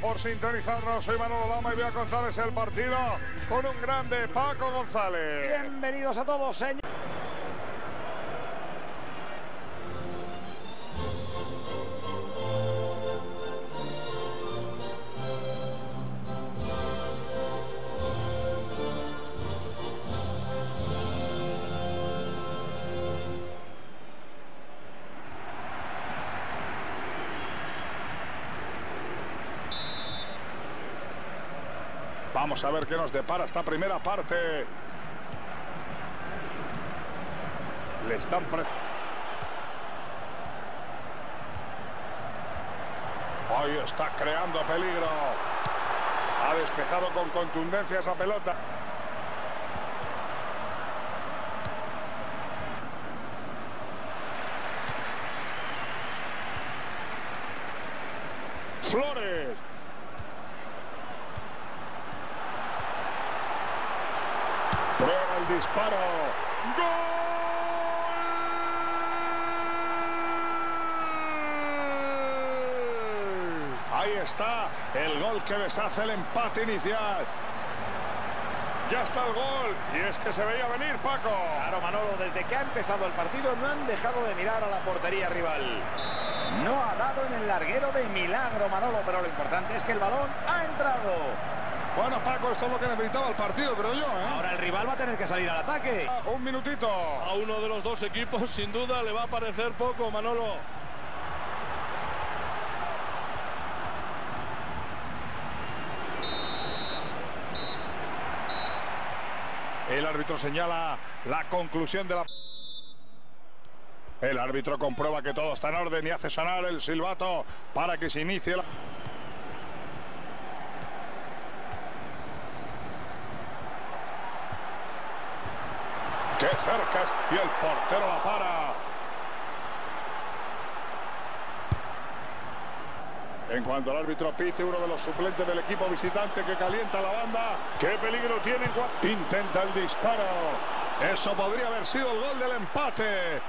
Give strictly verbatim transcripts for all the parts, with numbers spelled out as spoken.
Por sintonizarnos, soy Manolo Lama y Paco González, el partido con un grande Paco González. Bienvenidos a todos, señores. Vamos a ver qué nos depara esta primera parte. Le están pre... Hoy está creando peligro. Ha despejado con contundencia esa pelota. Flores. Prueba el disparo. ¡Gol! Ahí está el gol que deshace el empate inicial. Ya está el gol. Y es que se veía venir, Paco. Claro, Manolo, desde que ha empezado el partido no han dejado de mirar a la portería rival. No ha dado en el larguero de milagro, Manolo, pero lo importante es que el balón ha entrado. Bueno, Paco, esto es lo que necesitaba el partido, creo yo, ¿eh? Ahora el rival va a tener que salir al ataque. Un minutito. A uno de los dos equipos, sin duda, le va a parecer poco, Manolo. El árbitro señala la conclusión de la... El árbitro comprueba que todo está en orden y hace sonar el silbato para que se inicie la... ¡Qué cerca! Y el portero la para. En cuanto al árbitro pite, uno de los suplentes del equipo visitante que calienta la banda. ¡Qué peligro tiene! Intenta el disparo. Eso podría haber sido el gol del empate.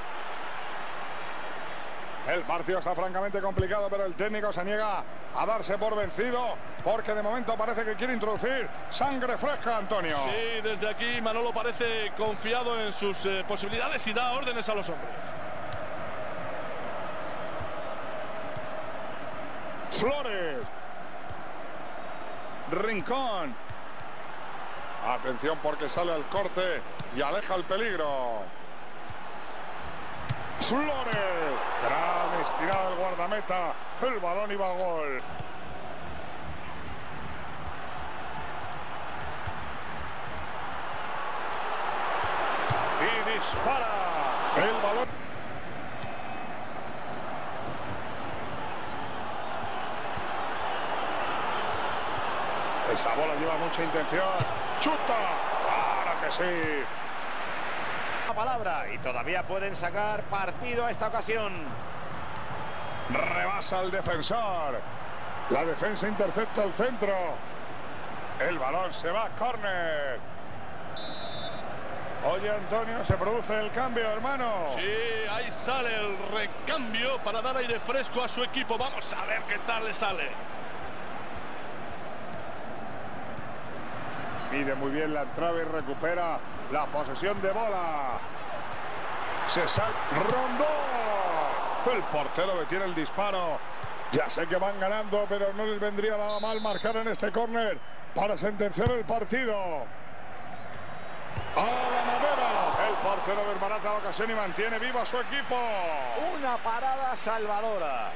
El partido está francamente complicado, pero el técnico se niega a darse por vencido, porque de momento parece que quiere introducir sangre fresca, Antonio. Sí, desde aquí Manolo parece confiado en sus eh, posibilidades y da órdenes a los hombres. Flores. Rincón. Atención porque sale al corte y aleja el peligro. Flores. Gran estirada del guardameta. El balón iba a gol. Y dispara. El balón. Esa bola lleva mucha intención. Chuta. Claro que sí. Palabra y todavía pueden sacar partido a esta ocasión. Rebasa el defensor. La defensa intercepta el centro. El balón se va a córner. Oye, Antonio, se produce el cambio, hermano. Sí, ahí sale el recambio para dar aire fresco a su equipo. Vamos a ver qué tal le sale. Mide muy bien la entrada y recupera la posesión de bola. Se sale Rondón. El portero detiene el disparo. Ya sé que van ganando, pero no les vendría nada mal marcar en este córner para sentenciar el partido. ¡A la madera! El portero desbarata la ocasión y mantiene viva a su equipo. Una parada salvadora.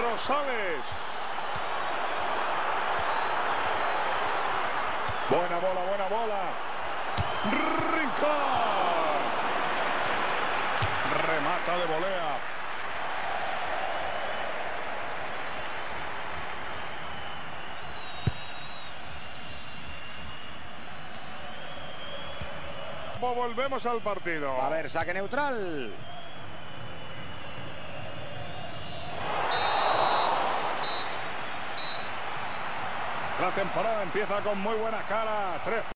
Rosales. Buena bola, buena bola. Rincón. Remata de volea. Volvemos al partido. A ver, saque neutral. La temporada empieza con muy buena cara. Tres